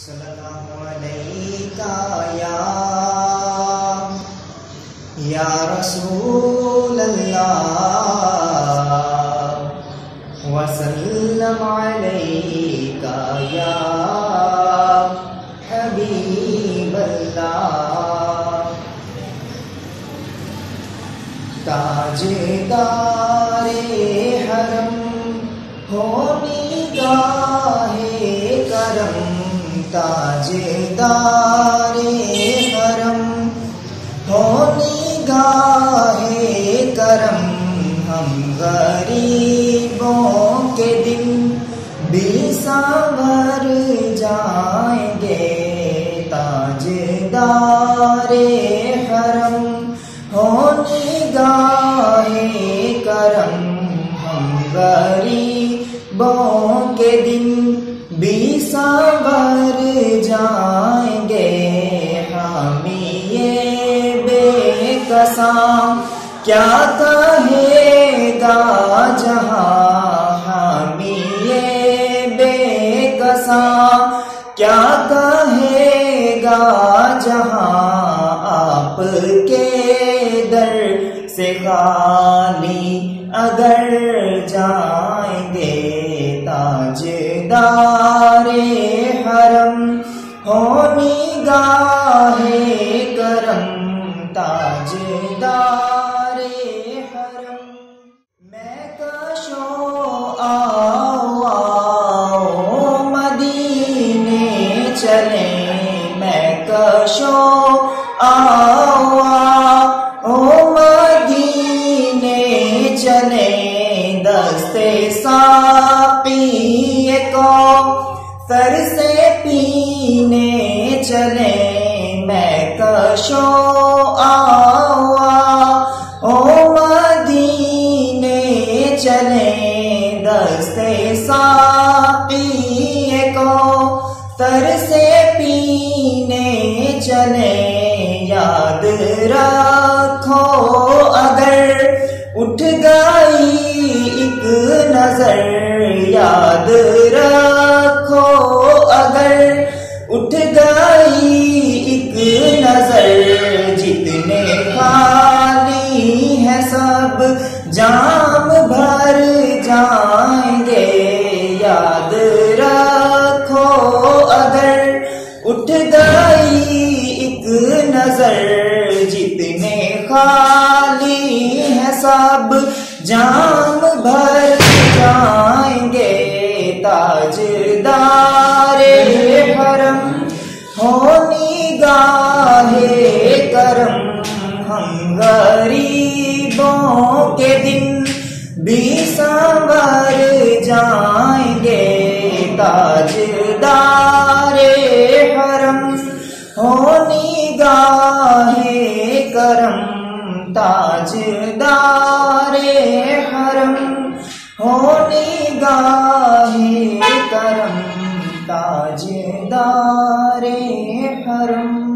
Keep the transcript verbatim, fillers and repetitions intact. सल्लल्लाहु अलैका या या रसूल अल्लाह व सल्लम अलैका या हबीब अल्लाह। ताजेदारे हरम होनी गाहे करम, ताजेदारे करम हो निगाहे करम। हम गरीबों के दिल भी संवर जाएंगे, ताजेदारे करम हो निगाहे करम। हम गरीबों के दिल भी संवर जाएंगे। हामी ये बेकसा क्या कहेगा जहां, हामी ये बेकसा क्या कहेगा जहां। आपके दर से खाली अगर जाएंगे, ताजेदारे हरम हो निगाहे करम, ताजेदारे हरम। मैं कशो आओ मदीने चले, मैं कशो आओ मदीने चले। दस्ते साकी को सर से पीने चले, मैं कशो आवा ओ मदीने चले। दस्ते साकी को सर से पीने चले। याद रखो अगर उठ गई एक नजर, याद रखो अगर उठ गई एक नजर। जितने खाली हैं सब जाम भर जाएंगे, याद रखो अगर उठ गई एक नजर। जितने खाली हैं सब जाम भर जाएंगे, ताजदारे हरम हो निगाहे करम। हम गरीबों के दिन भी संवर जाएंगे, ताजदारे हरम हो निगाहे करम, ताजदारे हरम हो निगाहे करम, ताजदारे हरम।